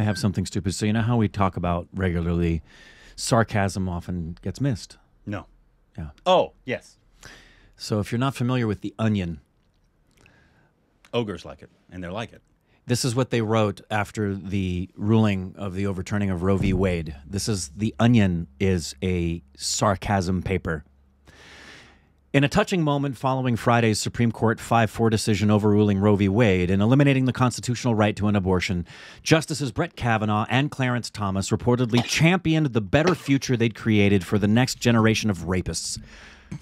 I have something stupid. So you know how we talk about regularly, sarcasm often gets missed. No. Yeah. Oh, yes. So if you're not familiar with The Onion. Ogres like it, and they're like it. This is what they wrote after the ruling of the overturning of Roe v. Wade. This is, The Onion is a sarcasm paper. In a touching moment following Friday's Supreme Court 5-4 decision overruling Roe v. Wade and eliminating the constitutional right to an abortion, Justices Brett Kavanaugh and Clarence Thomas reportedly championed the better future they'd created for the next generation of rapists.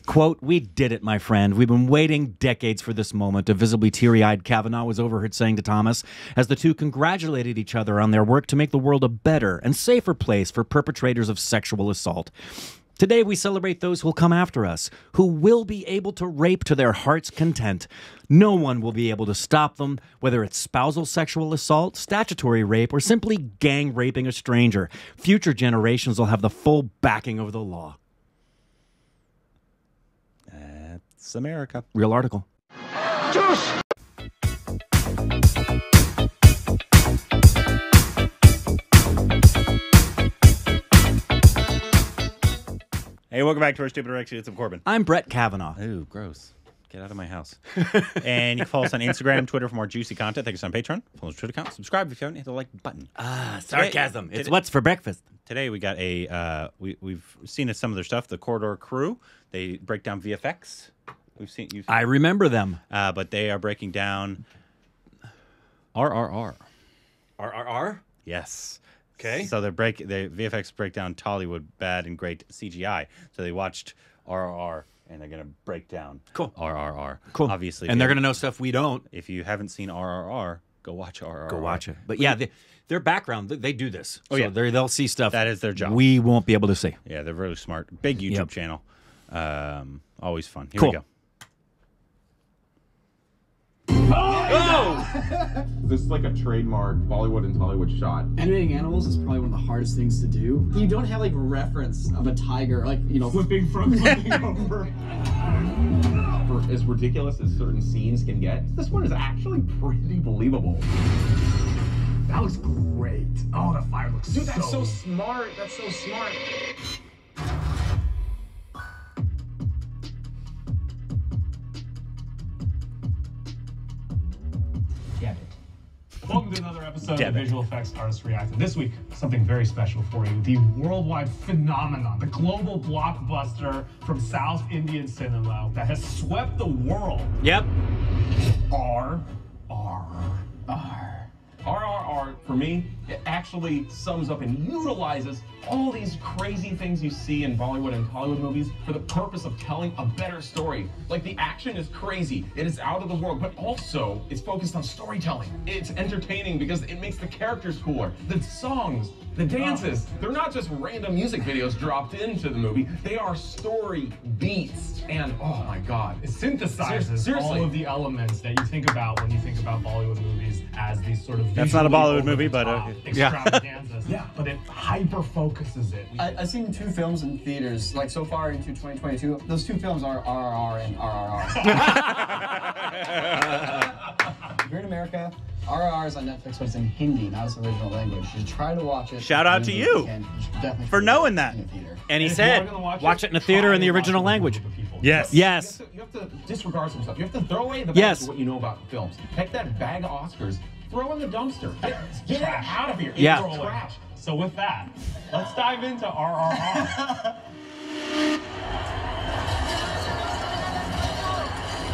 Quote, "We did it, my friend. We've been waiting decades for this moment." A visibly teary-eyed Kavanaugh was overheard saying to Thomas as the two congratulated each other on their work to make the world a better and safer place for perpetrators of sexual assault. "Today we celebrate those who'll come after us, who will be able to rape to their heart's content. No one will be able to stop them, whether it's spousal sexual assault, statutory rape, or simply gang raping a stranger. Future generations will have the full backing of the law." That's America. Real article. Juice! Hey, welcome back to our Stupid Rex. It's Corbin. I'm Brett Kavanaugh. Ooh, gross. Get out of my house. And you can follow us on Instagram, Twitter for more juicy content. Thank us on Patreon. Follow us on Twitter account. Subscribe if you haven't. Hit the like button. Ah, sarcasm. Today, it's what's for breakfast. Today we got a, we've seen some of their stuff. The Corridor Crew. They break down VFX. We've seen. I remember them. But they are breaking down RRR. RRR? Yes. Okay. So the VFX break down Tollywood bad and great CGI. So they watched RRR and they're going to break down RRR. Cool. Obviously. And they're going to know stuff we don't. If you haven't seen RRR, go watch RRR. Go watch it. But yeah, their background, they do this. Oh, so yeah. They'll see stuff. That is their job. We won't be able to see. Yeah, they're really smart. Big YouTube channel. Always fun. Here we go. Oh! This is like a trademark Bollywood and Tollywood shot. Animating animals is probably one of the hardest things to do. You don't have like reference of a tiger, like, you know, flipping from flipping over. For as ridiculous as certain scenes can get, this one is actually pretty believable. That was great. Oh, the fire looks so... Dude, that's so smart. That's so smart. Welcome to another episode of Visual Effects Artists Reacting. This week, something very special for you. The worldwide phenomenon, the global blockbuster from South Indian cinema that has swept the world. Yep. RRR. RRR, for me, it actually sums up and utilizes all these crazy things you see in Bollywood and Hollywood movies for the purpose of telling a better story. Like, the action is crazy, it is out of the world, but also it's focused on storytelling. It's entertaining because it makes the characters cooler. The songs, the dances, they're not just random music videos dropped into the movie, they are story beats. And oh my God, it synthesizes all of the elements that you think about when you think about Bollywood movies as these sort of... That's not a Bollywood movie, but... extravaganzas. Yeah. But it hyper-focuses it. I've seen two films in theaters, like, so far into 2022. Those two films are RRR and RRR. You're in America, RRR is on Netflix, but it's in Hindi, not its original language. You should try to watch it. Shout out to you for knowing that. And he said, watch it in a theater in the original language. Yes. Yes. You have to disregard some stuff. You have to throw away the best of what you know about films. Pick that bag of Oscars. Throw in the dumpster. Get out of here. Yeah. It's trash. So with that, let's dive into RRR.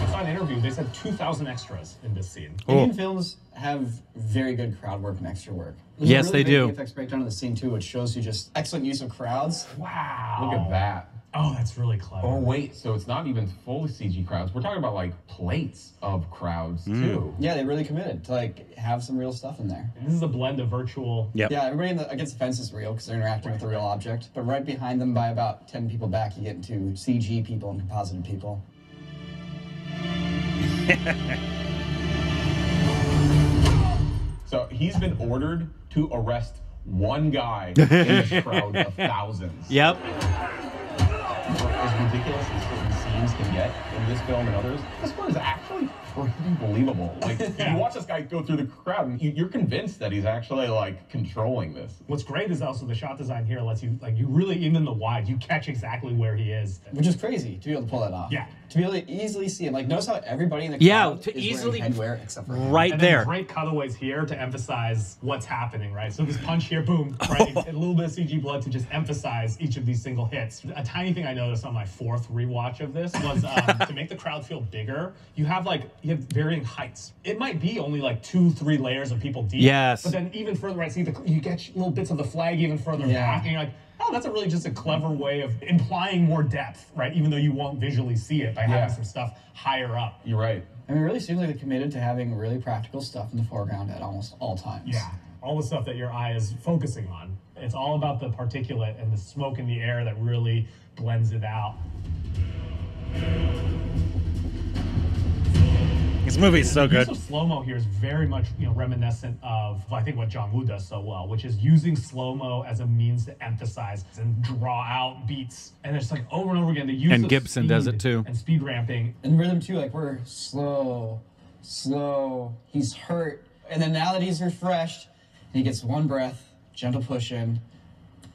I saw an interview. They said 2,000 extras in this scene. Cool. Indian films have very good crowd work and extra work. Yes, really they do. Effects breakdown of the scene too, which shows you just excellent use of crowds. Wow. Look at that. Oh, that's really clever. Oh, wait, so it's not even fully CG crowds. We're talking about, like, plates of crowds, too. Yeah, they really committed to, like, have some real stuff in there. This is a blend of virtual... Yep. Yeah, everybody against the fence is real because they're interacting with a real object. But right behind them by about 10 people back, you get into CG people and composited people. So he's been ordered to arrest one guy in this crowd of thousands. Yep. As ridiculous as certain scenes things can get in this film and others, this one is actually pretty believable. Like, you watch this guy go through the crowd and you're convinced that he's actually, like, controlling this. What's great is also the shot design here lets you, like, you really, even in the wide, you catch exactly where he is. Which is crazy to be able to pull that off. Yeah. To be able to easily see him. Like, notice how everybody in the crowd is easily wearing headwear except for him. Right there. And great cutaways here to emphasize what's happening, right? So this punch here, boom, right? A little bit of CG blood to just emphasize each of these single hits. A tiny thing I noticed on my fourth rewatch of this was to make the crowd feel bigger, you have varying heights. It might be only like 2-3 layers of people deep. Yes. But then even further right, see you get little bits of the flag even further back, and you're like, oh, that's just a clever way of implying more depth, right? Even though you won't visually see it by having some stuff higher up. You're right. I mean, it really seems like they're committed to having really practical stuff in the foreground at almost all times. Yeah. All the stuff that your eye is focusing on. It's all about the particulate and the smoke in the air that really blends it out. This movie is so good. The use of slow-mo here is very much, you know, reminiscent of, I think, what John Woo does so well, which is using slow-mo as a means to emphasize and draw out beats. And it's like over and over again. The use and Gibson does it too. And speed ramping. And rhythm too, like we're slow, slow. He's hurt. And then now that he's refreshed, he gets one breath, gentle push in,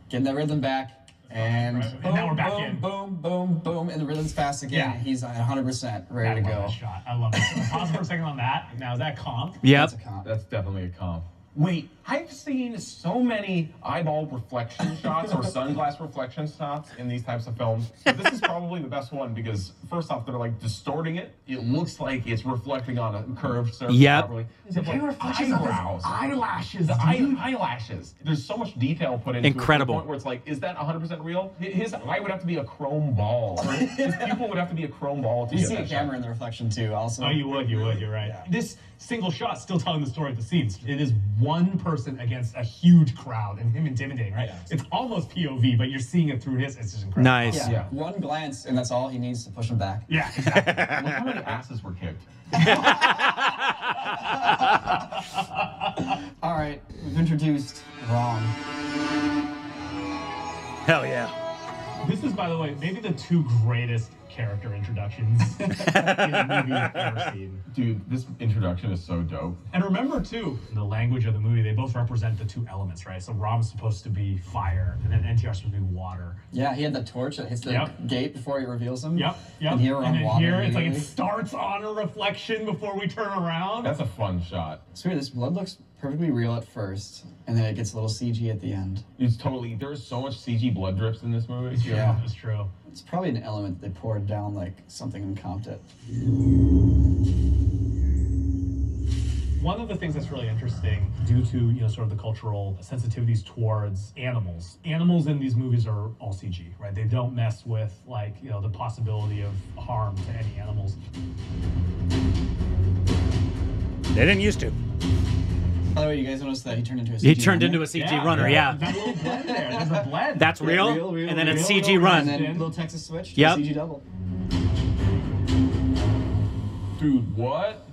getting that rhythm back. And boom, now we're back in. Boom, boom, boom, and the rhythm's fast again. Yeah. He's 100% ready to go. That shot. I love it. Pause for a second on that. Now, is that comp? Yeah. That's a comp. That's definitely a comp. Wait, I've seen so many eyeball reflection shots or sunglass reflection shots in these types of films. So this is probably the best one because, first off, they're like distorting it. It looks like it's reflecting on a curved surface properly. Yep. Like eyebrows, eyelashes, the eyelashes. There's so much detail put into it. Incredible. To the point where it's like, is that 100% real? His eye would have to be a chrome ball. His pupil would have to be a chrome ball. To you see a camera in the reflection too, also. Oh, you would. You're right. Yeah. This single shot still telling the story of the scenes. It is one person against a huge crowd and him intimidating, right? Yeah. It's almost POV, but you're seeing it through his, it's just incredible. Nice. Yeah. Yeah. One glance and that's all he needs to push him back. Yeah, exactly. Look how many asses were kicked. All right, we've introduced Ron. Hell yeah. This is, by the way, maybe the two greatest character introductions in a movie I've ever seen. Dude, this introduction is so dope. And remember, too, in the language of the movie, they both represent the two elements, right? So Ram's supposed to be fire, and then NTR's supposed to be water. Yeah, he had the torch that hits the gate before he reveals him. Yep. And here we're on water. Here, it's like it starts on a reflection before we turn around. That's a fun shot. It's weird, this blood looks perfectly real at first, and then it gets a little CG at the end. It's totally, there's so much CG blood drips in this movie. Yeah, that's true. It's probably an element they poured down, like something and comped it. One of the things that's really interesting, due to, you know, sort of the cultural sensitivities towards animals. Animals in these movies are all CG, right? They don't mess with, like, you know, the possibility of harm to any animals. They didn't used to. By the way, you guys noticed that he turned into a CG runner? He turned into a CG runner, yeah. There's a little blend there. There's a blend. That's real, and then it's CG run. And then a little Texas switch to CG double. Dude, what?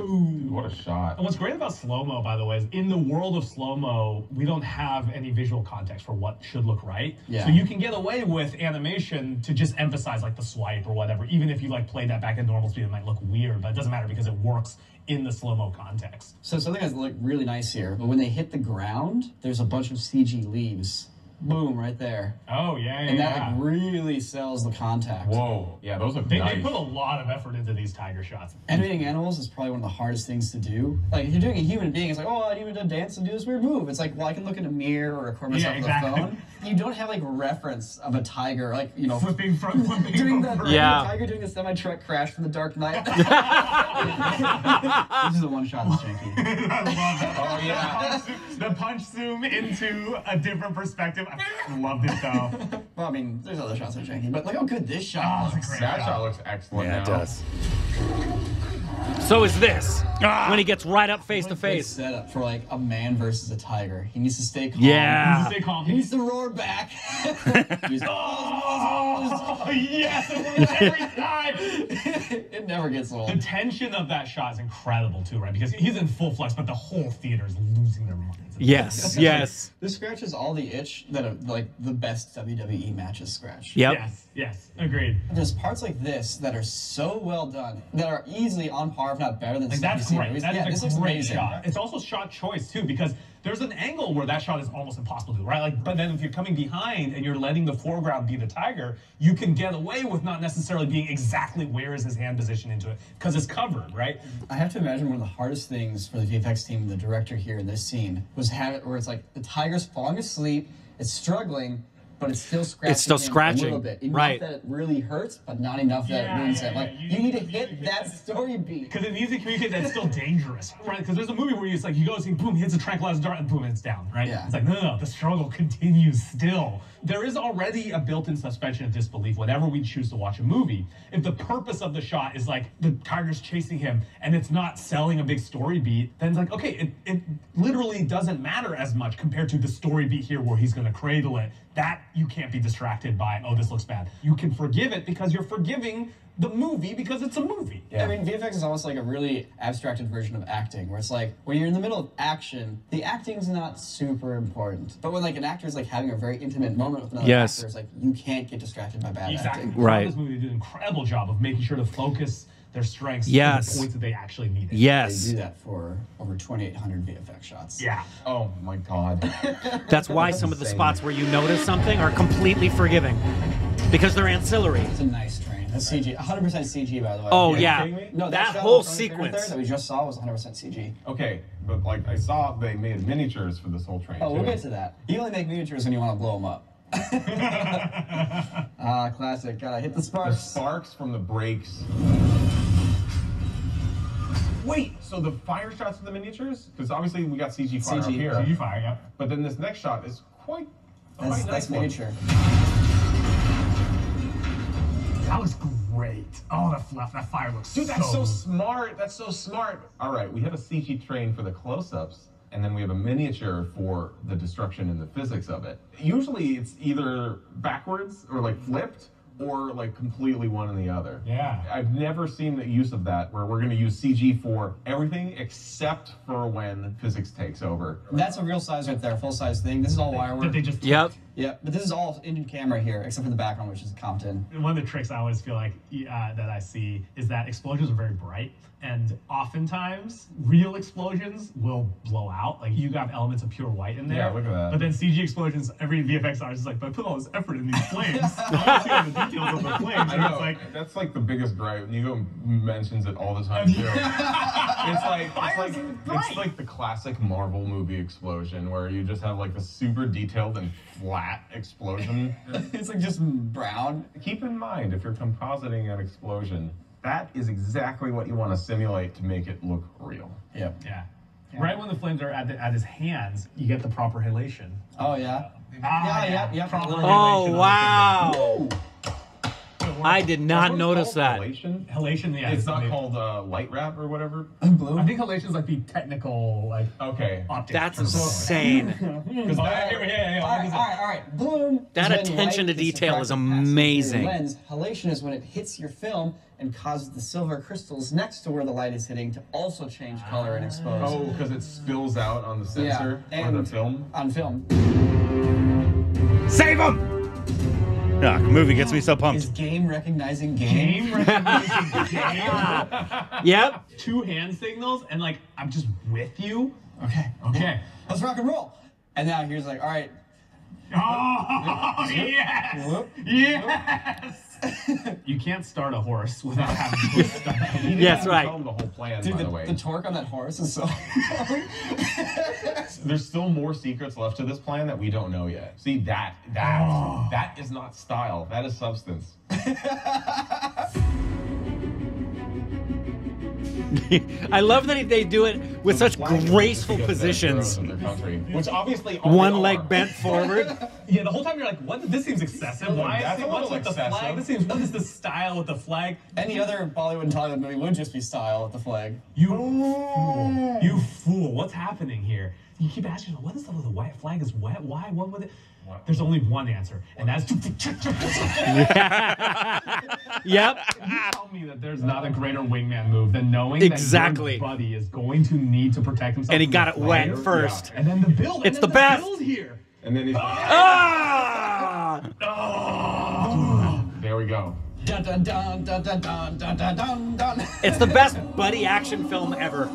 Ooh, what a shot. And what's great about slow-mo, by the way, is in the world of slow-mo, we don't have any visual context for what should look right. Yeah. So you can get away with animation to just emphasize like the swipe or whatever, even if you like play that back at normal speed, it might look weird, but it doesn't matter because it works in the slow-mo context. So something that's like really nice here, but when they hit the ground, there's a bunch of CG leaves. Boom, right there. Oh, yeah, yeah. And that like, really sells the contact. Whoa. Yeah, those are nice. They put a lot of effort into these tiger shots. Animating animals is probably one of the hardest things to do. Like, if you're doing a human being, it's like, oh, I need to dance and do this weird move. It's like, well, I can look in a mirror or record myself on the phone. You don't have, like, reference of a tiger, like, you know, flipping from the tiger doing the semi-truck crash from the Dark Knight. This is a one-shot that's janky. I love it. Oh, yeah. The punch zoom into a different perspective. I loved it, though. Well, I mean, there's other shots that are janky, but look how good this shot looks. That shot looks excellent. Yeah, it does. So is this. When he gets right up face to face. Set up for like a man versus a tiger. He needs to stay calm. Yeah. He needs to stay calm. He needs to roar back. He's, oh, yes, every time. It never gets old. The tension of that shot is incredible too, right? Because he's in full flex, but the whole theater is losing their minds. Yes, yes. This scratches all the itch that are, like, the best WWE matches scratch. Yep. Yes, yes, agreed. There's parts like this that are so well done that are easily on par, if not better than. Like that's great. That's a great shot. It's also shot choice too, because there's an angle where that shot is almost impossible to do, right? Like, but then if you're coming behind and you're letting the foreground be the tiger, you can get away with not necessarily being exactly where is his hand positioned into it, because it's covered, right? I have to imagine one of the hardest things for the VFX team and the director here in this scene was have it where it's like the tiger's falling asleep, it's struggling, but it's still scratching. It's still scratching a little bit. Enough right. that it really hurts, but not enough that it ruins it. Like you need to hit that story beat. Because it needs to communicate that's still dangerous, right? Because there's a movie where it's like you go see boom, hits a tranquilizer dart, and boom, it's down, right? Yeah. It's like no, the struggle continues still. There is already a built-in suspension of disbelief whenever we choose to watch a movie. If the purpose of the shot is like the tiger's chasing him and it's not selling a big story beat, then it's like okay, it literally doesn't matter as much compared to the story beat here where he's going to cradle it. That you can't be distracted by, oh, this looks bad. You can forgive it because you're forgiving the movie because it's a movie. Yeah. I mean, VFX is almost like a really abstracted version of acting, where it's like, when you're in the middle of action, the acting's not super important. But when like an actor's like having a very intimate moment with another actor, it's like, you can't get distracted by bad acting. Right. This movie did an incredible job of making sure to focus their strengths to the points that they actually needed. Yes. They do that for over 2,800 VFX shots. Yeah. Oh my God. That's why some of the spots where you notice something are completely forgiving, because they're ancillary. It's a nice train. That's CG, 100% CG, by the way. Oh yeah. Are you kidding me? No, that whole sequence that we just saw was 100% CG. Okay, but like I saw they made miniatures for this whole train. Oh, we'll get to that. You only make miniatures when you want to blow them up. Classic. Gotta hit the sparks. The sparks from the brakes. Wait, so the fire shots of the miniatures? Because obviously we got CG fire up here. CG fire, yeah. But then this next shot is quite nice miniature. That was great. Oh, that fire looks Dude, that's so smart. That's so smart. All right, we have a CG train for the close-ups, and then we have a miniature for the destruction and the physics of it. Usually it's either backwards or like flipped, or like completely one and the other. Yeah. I've never seen the use of that where we're gonna use CG for everything except for when physics takes over. That's a real size right there, full size thing. This is all wire work. Did they just Yeah, but this is all in camera here, except for the background, which is Compton. And one of the tricks I always feel like that I see is that explosions are very bright, and oftentimes real explosions will blow out. Like you got elements of pure white in there. Yeah, look at that. But then CG explosions, every VFX artist is like, but I put all this effort in these flames. I don't see all the details of the flames. I know, it's like, that's like the biggest gripe. Nico mentions it all the time too. it's like the classic Marvel movie explosion where you just have like a super detailed and flat explosion. It's like just brown. Keep in mind, if you're compositing an explosion, that is exactly what you want to simulate to make it look real. Yep. Yeah. Right when the flames are at his hands, you get the proper halation. Oh yeah. Yeah. Proper halation. Oh wow. I did not notice that. Halation? Halation, yeah. It's not called light wrap or whatever. Blue? I think halation is like the technical, like, optics. That's insane. All right. Bloom. That attention to detail is amazing. Lens. Halation is when it hits your film and causes the silver crystals next to where the light is hitting to also change color and expose. Oh, because it spills out on the sensor, on the film? On film. Save him! Ugh, movie gets me so pumped. Is game recognizing game? Game recognizing game. Yep. Two hand signals and like, I'm just with you. Okay. Let's rock and roll. And now here's like, all right. Oh, yes. Whoop. Yes. You can't start a horse without having to start. Yes, right. The whole plan, dude, by the way. The torque on that horse is so... There's still more secrets left to this plan that we don't know yet. See, that is not style. That is substance. I love that they do it with such graceful positions. Which obviously one leg bent forward. Yeah, the whole time you're like, what? This seems excessive. Why is it? What's with the flag? This seems. What is the style with the flag? Any other Bollywood and Tollywood movie would just be style with the flag. You fool! What's happening here? You keep asking, what is the white flag is wet? Why? What would it? What? There's only one answer, and that's... Yep. You tell me that there's not a greater wingman move than knowing exactly that your buddy is going to need to protect himself. And he got it wet first. Yeah. And then the build. It's the best. Build here. And then he's... Ah! Oh! There we go. Dun, dun, dun, dun, dun, dun, dun, dun. It's the best buddy action film ever.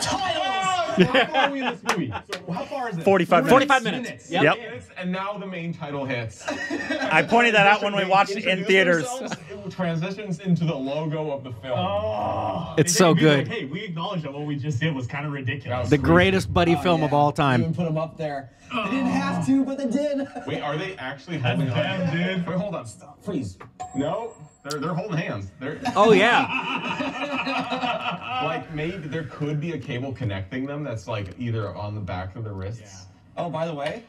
Titles! How far are we in this movie? So how far is it? 45 minutes. Yep. And now the main title hits. I pointed that out when we watched it in theaters. It transitions into the logo of the film. Oh, it's so good. Like, hey, we acknowledge that what we just did was kind of ridiculous. Was the greatest buddy film of all time. Even put them up there. Oh. They didn't have to, but they did. Wait, are they actually holding hands, dude? Wait, hold on. Stop. Freeze. No. They're holding hands. Oh, yeah. Like, maybe there could be a cable connecting them that's, like, either on the back of the wrists. Yeah. Oh, by the way,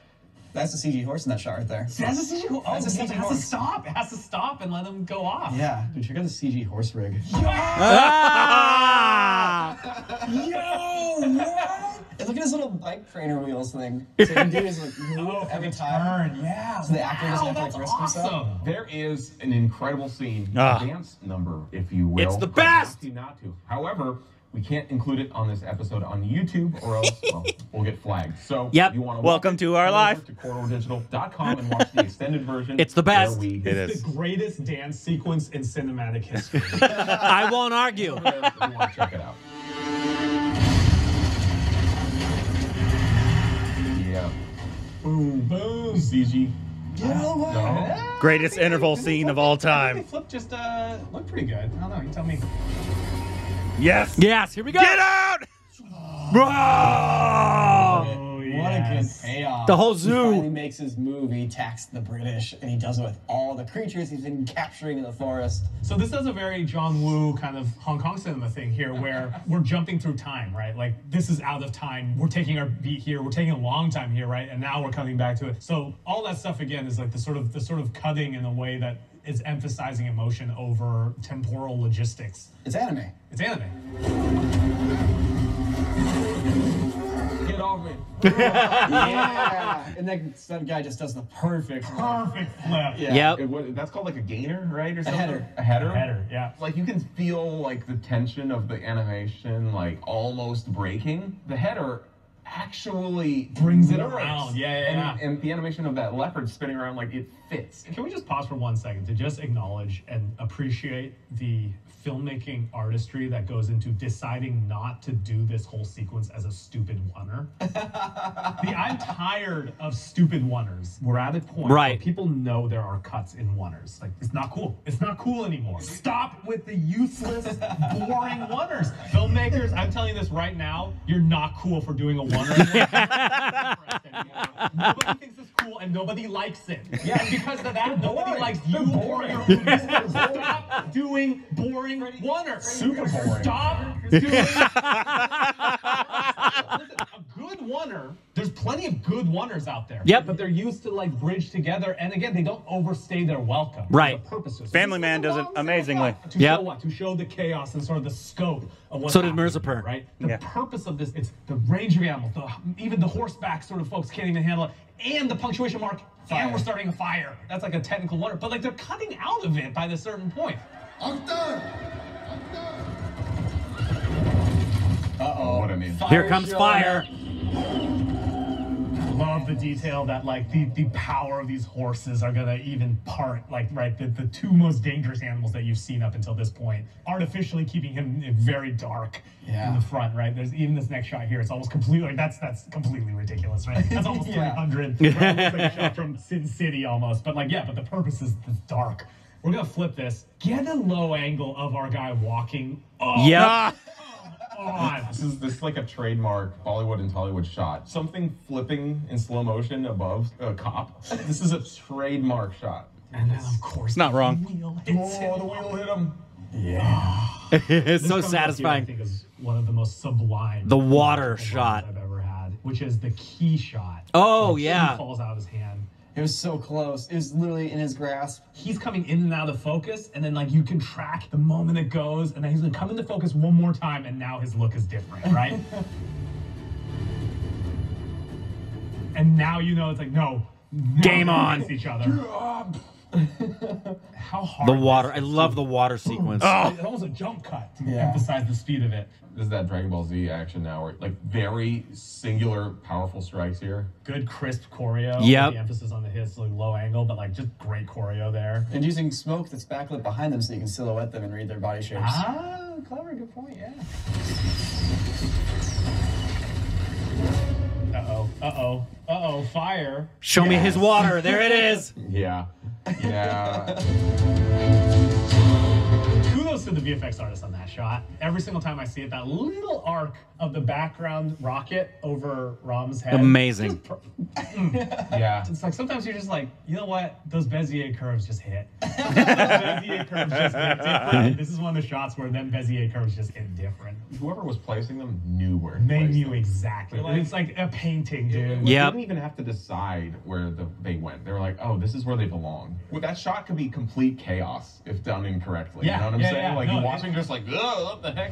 that's a CG horse in that shot right there. See, that's a CG horse. It has to stop. It has to stop and let them go off. Yeah. Dude, check out the CG horse rig. Yo! Ah! Yo, what? Look at his little bike trainer wheels thing. So you do is like move every time. Turn, yeah. So the actor doesn't have to like risk himself. There is an incredible scene, dance number, if you will. It's the best. Not to. However, we can't include it on this episode on YouTube, or else we'll get flagged. So you want to welcome to our live to CorridorDigital.com and watch the extended version. It's the best. It's the greatest dance sequence in cinematic history. I won't argue. You want to check it out. Yeah. Boom, boom. CG. No. Greatest interval scene of all time. I think they flipped just looked pretty good. I don't know. You tell me. Yes. Yes. Here we go. Get out. Oh, yes. What a good payoff. The whole zoo. He finally makes his move. He attacks the British, and he does it with all the creatures he's been capturing in the forest. So this does a very John Woo kind of Hong Kong cinema thing here, where we're jumping through time, right? Like, this is out of time. We're taking our beat here. We're taking a long time here, right? And now we're coming back to it. So all that stuff again is like the sort of cutting in a way that is emphasizing emotion over temporal logistics. It's anime. It's anime. Get off it. Yeah. And then some guy just does the perfect flip. Yeah. Yep. That's called like a gainer, right? Or something? A header, yeah. Like, you can feel like the tension of the animation, like almost breaking. The header actually brings it around. And the animation of that leopard spinning around, like, it fits. Can we just pause for 1 second to just acknowledge and appreciate the filmmaking artistry that goes into deciding not to do this whole sequence as a stupid oneer? I'm tired of stupid oneers. We're at a point where people know there are cuts in oneers. Like, it's not cool. It's not cool anymore. Stop with the useless, boring oneers. Filmmakers, I'm telling you this right now, you're not cool for doing a oneer. Nobody thinks it's cool and nobody likes it. Yeah, because of that, nobody likes you or your movies. Stop doing boring. Oneer. Super boring. Stop doing a good oneer. There's plenty of good oneers out there. Yep. But they're used to, like, bridge together, and again, they don't overstay their welcome. Right. Family Man does it amazingly. To show what? To show the chaos and sort of the scope of what's happening. So did Mirzapur. Right? The purpose of this, it's the range of animals, even the horseback sort of folks can't even handle it, and the punctuation mark, and we're starting a fire. That's like a technical oneer. But, like, they're cutting out of it by this certain point. Uh-oh. What I mean. Here comes fire. Love the detail that, like, the power of these horses are gonna even part, like, right, the two most dangerous animals that you've seen up until this point, artificially keeping him very dark in the front, right? There's even this next shot here, it's almost completely, like, that's completely ridiculous, right? That's almost 300, like, shot from Sin City almost, but, like, yeah, but the purpose is the dark. We're gonna flip this. Get a low angle of our guy walking. Oh, yeah. God. This is like a trademark Bollywood and Tollywood shot. Something flipping in slow motion above a cop. This is a trademark shot. And then, of course, it's not wrong. The wheel hit him. Yeah. It's so satisfeing. one of the most sublime. The water shot I've ever had, which is the key shot. Oh yeah, falls out of his hand. It was so close. It was literally in his grasp. He's coming in and out of focus, and then like you can track the moment it goes, and then he's gonna come into focus one more time, and now his look is different, right? And now you know it's like no, game on. Against each other. How hard the water! I love the water sequence. Oh. It's almost a jump cut to emphasize the speed of it. This is that Dragon Ball Z action now, where like very singular, powerful strikes here. Good crisp choreo. Yeah. The emphasis on the hits, like low angle, but like just great choreo there. And using smoke that's backlit behind them, so you can silhouette them and read their body shapes. Ah, clever. Good point. Yeah. Uh oh! Fire! Show me his water. There it is. Yeah. Kudos to the VFX artist on that shot. Every single time I see it, that little arc of the background rocket over Rom's head. Amazing. Yeah. It's like sometimes you're just like, you know what? Those Bezier curves just hit. Those Bezier curves just hit different. This is one of the shots where them Bezier curves just hit different. Whoever was placing them knew where to place them. They knew exactly. Like, it's like a painting, dude. Yeah. They didn't even have to decide where they went. They were like, oh, this is where they belong. Well, that shot could be complete chaos if done incorrectly. Yeah. You know what I'm saying? Yeah. Like no, you're watching just like, oh, what the heck?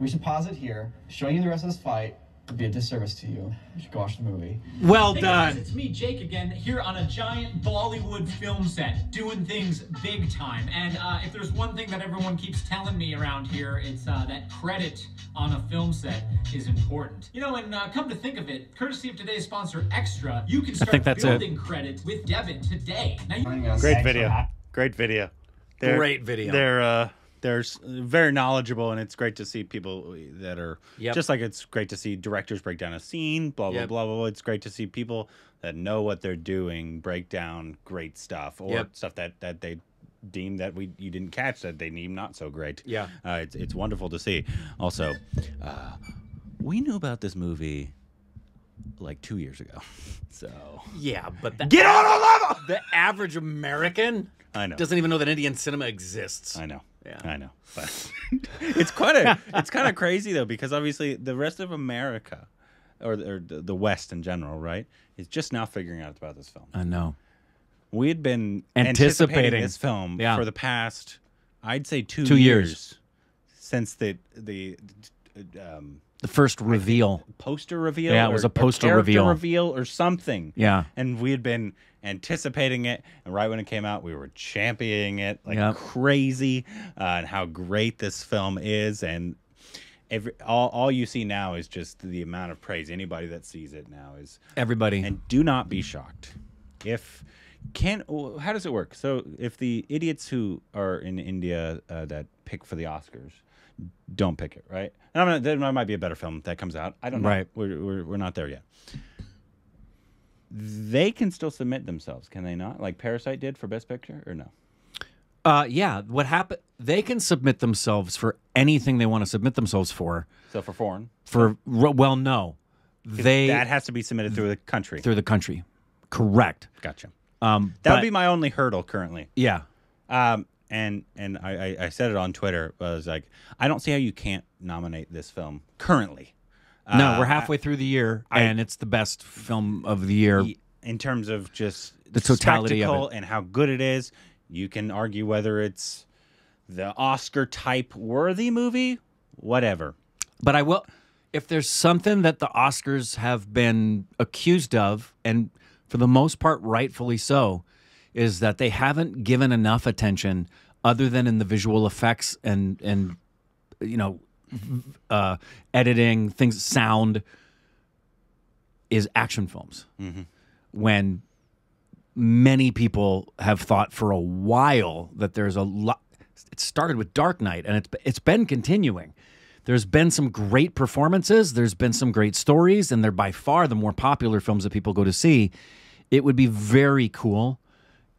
We should pause it here. Showing you the rest of this fight would be a disservice to you. You should go watch the movie. Well done. Guys, it's me, Jake, again, here on a giant Bollywood film set, doing things big time. And if there's one thing that everyone keeps telling me around here, it's that credit on a film set is important. You know, and come to think of it, courtesy of today's sponsor, Extra, you can start building credit with Devin today. Now great video. Great video. Great video. They're very knowledgeable, and it's great to see people that are just like it's great to see directors break down a scene, blah, blah, blah, blah, blah. It's great to see people that know what they're doing break down great stuff or stuff that they deem that you didn't catch that they deem not so great. Yeah. It's wonderful to see. Also, we knew about this movie like 2 years ago. So yeah, but get on a level! The average American doesn't even know that Indian cinema exists. I know. Yeah. I know, but it's kind of crazy though, because obviously the rest of America, or the West in general, right, is just now figuring out about this film. I know. We had been anticipating this film for the past, I'd say two years since the first reveal, poster reveal. Yeah, it was a poster reveal or something. Yeah, and we had been anticipating it, and right when it came out, we were championing it like crazy, and how great this film is. And all you see now is just the amount of praise. Anybody that sees it now is everybody. And do not be shocked if how does it work? So if the idiots who are in India that pick for the Oscars. Don't pick it, right? And there might be a better film that comes out. I don't know. Right. We're not there yet. They can still submit themselves, can they not? Like Parasite did for Best Picture, or no? Yeah. What happened? They can submit themselves for anything they want to submit themselves for. So for foreign? Well, no. That has to be submitted through the country. Through the country, correct? Gotcha. That would be my only hurdle currently. Yeah. And I said it on Twitter. I was like, I don't see how you can't nominate this film currently. No, we're halfway through the year, and it's the best film of the year in terms of just the totality of it and how good it is. You can argue whether it's the Oscar type worthy movie, whatever. But I will, if there's something that the Oscars have been accused of, and for the most part, rightfully so. Is that they haven't given enough attention, other than in the visual effects and you know, editing things, sound, is action films. Mm-hmm. When many people have thought for a while that there's a lot. It started with Dark Knight, and it's been continuing. There's been some great performances. There's been some great stories, and they're by far the more popular films that people go to see. It would be very cool.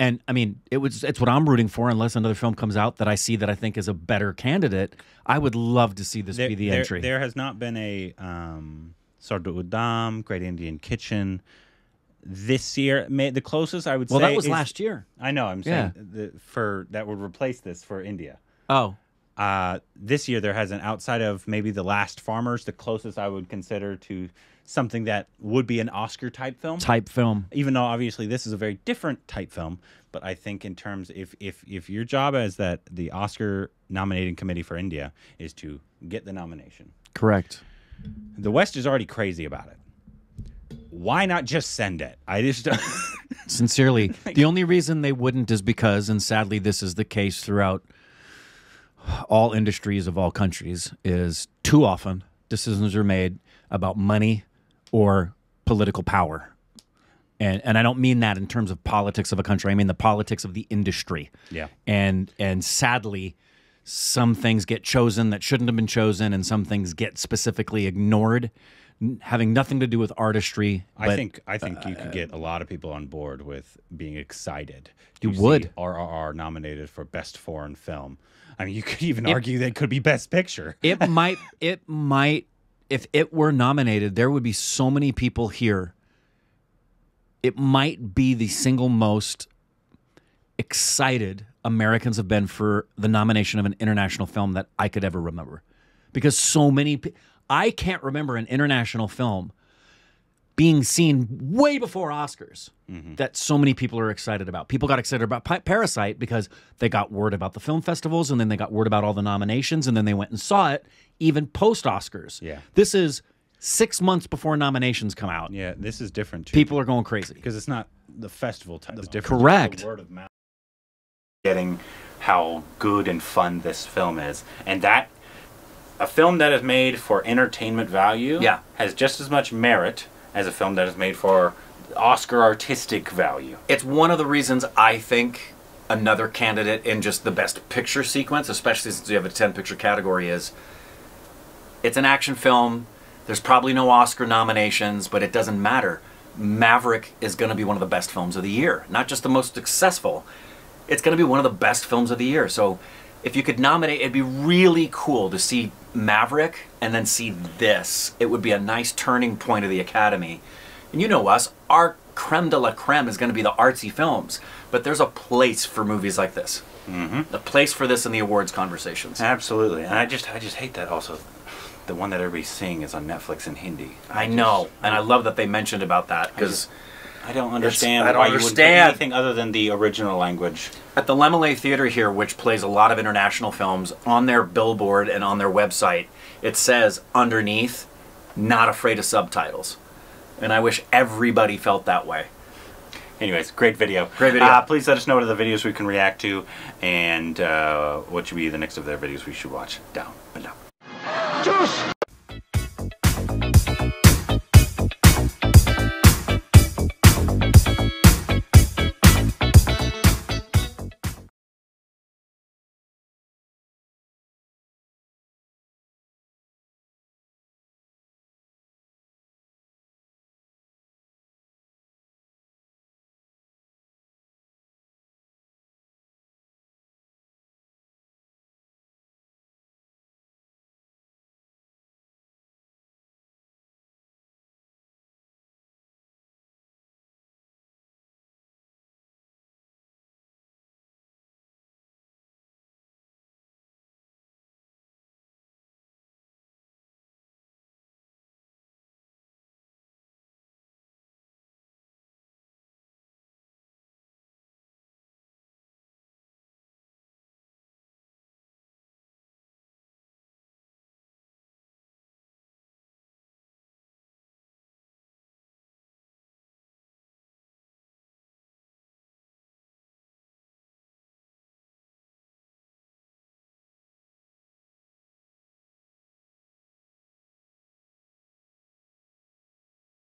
And I mean, it's what I'm rooting for. Unless another film comes out that I see that I think is a better candidate, I would love to see this be the entry. There has not been a Sardar Udham, Great Indian Kitchen, this year. The closest I would say. Well, that was last year. I know. I'm saying that would replace this for India. Oh. This year there hasn't, outside of maybe The Last Farmers, the closest I would consider to something that would be an Oscar type film. Even though obviously this is a very different type film, but I think in terms if your job as the Oscar nominating committee for India is to get the nomination. Correct. The West is already crazy about it. Why not just send it? I just Sincerely, the only reason they wouldn't is because, and sadly this is the case throughout all industries of all countries, is too often decisions are made about money or political power. And I don't mean that in terms of politics of a country. I mean the politics of the industry. Yeah. And sadly, some things get chosen that shouldn't have been chosen, and some things get specifically ignored, having nothing to do with artistry. I think you could get a lot of people on board with being excited. You would. RRR nominated for Best Foreign Film. I mean, you could even argue that it could be Best Picture. It might. If it were nominated, there would be so many people here. It might be the single most excited Americans have been for the nomination of an international film that I could ever remember. Because so many... I can't remember an international film being seen way before Oscars that so many people are excited about. People got excited about Parasite because they got word about the film festivals, and then they got word about all the nominations, and then they went and saw it, even post-Oscars. Yeah. This is 6 months before nominations come out. Yeah, this is different, too. People are going crazy. Because it's not the festival type. It's different. Correct. It's word of mouth. Getting how good and fun this film is. And that... a film that is made for entertainment value has just as much merit as a film that is made for Oscar artistic value. It's one of the reasons I think another candidate in just the Best Picture sequence, especially since we have a 10-picture category, is it's an action film. There's probably no Oscar nominations, but it doesn't matter. Maverick is going to be one of the best films of the year. Not just the most successful. It's going to be one of the best films of the year. So if you could nominate, it'd be really cool to see Maverick and then see this. It would be a nice turning point of the Academy. And you know us, our creme de la creme is going to be the artsy films, but there's a place for movies like this. Mm-hmm. A place for this in the awards conversations. Absolutely. And I just hate that also. The one that everybody's seeing is on Netflix in Hindi. I know. And I love that they mentioned about that because I don't understand why you would do anything other than the original language. At the Lemele Theater here, which plays a lot of international films, on their billboard and on their website, it says underneath, not afraid of subtitles. And I wish everybody felt that way. Anyways, great video. Great video. Please let us know what other videos we can react to, and what should be the next of their videos we should watch down below. Juice!